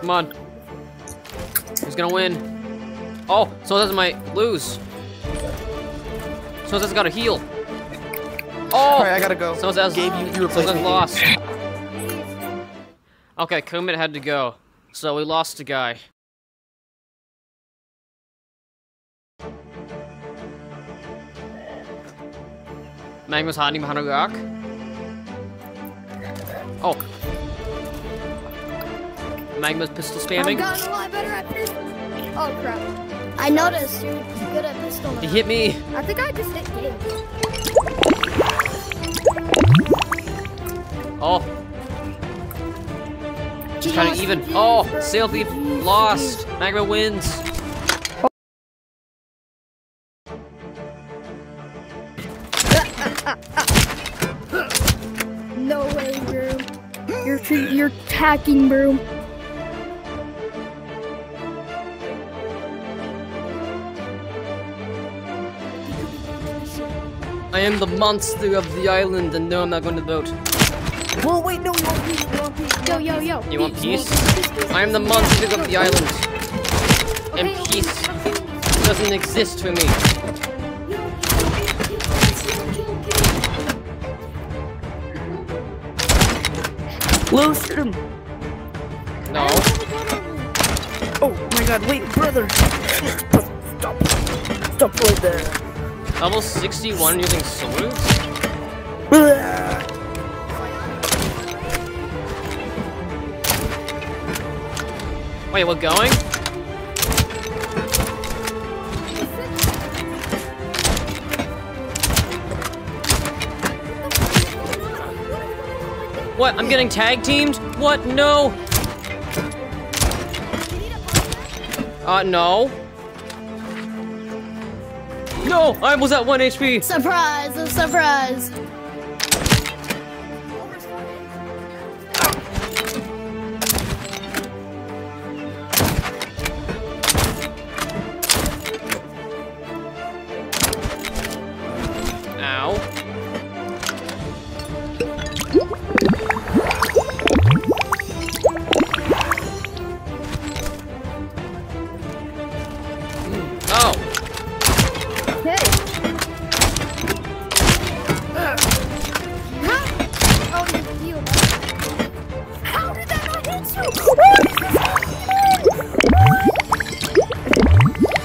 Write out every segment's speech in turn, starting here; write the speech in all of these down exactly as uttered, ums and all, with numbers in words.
Come on. Who's gonna win? Oh, Sonsetze might lose. Sonsetze got a heal. Oh! Alright, I gotta go. Sonsetze you, you Sonsetze lost. Okay, Kumit had to go. So we lost a guy. Magnus hiding behind a rock. Oh. Magma's pistol spamming. I've gotten a lot better at pistol. Oh crap. I noticed you're good at pistol. He hit me. I think I just hit you. Oh. Just trying to even. Oh, Sail Thief lost. Magma wins. No way, bro. You're you're attacking, bro. I am the monster of the island, and no, I'm not going to vote. Whoa, wait, no, you want peace, you want peace. Yo, yo, yo. You want peace? I am the monster of the island. And peace doesn't exist for me. Loose him! No. Oh my god, wait, brother! Stop. Stop right there. Level sixty-one using salutes? Wait, we're going? What? I'm getting tag teamed? What? No! Uh, no. No! I was at one H P! Surprise! A surprise!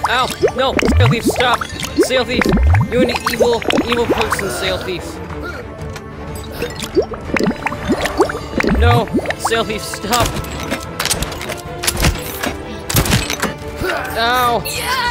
Ow! No! Sail Thief, stop! Sail Thief! You're an evil, evil person, Sail Thief! No! Sail Thief, stop! Ow! Yeah!